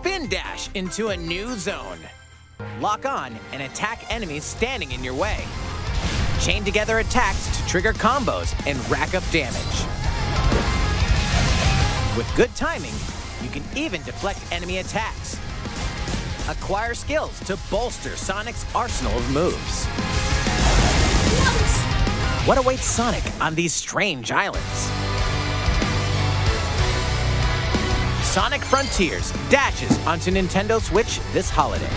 spin dash into a new zone. Lock on and attack enemies standing in your way. Chain together attacks to trigger combos and rack up damage. With good timing, you can even deflect enemy attacks. Acquire skills to bolster Sonic's arsenal of moves. What awaits Sonic on these strange islands? Sonic Frontiers dashes onto Nintendo Switch this holiday.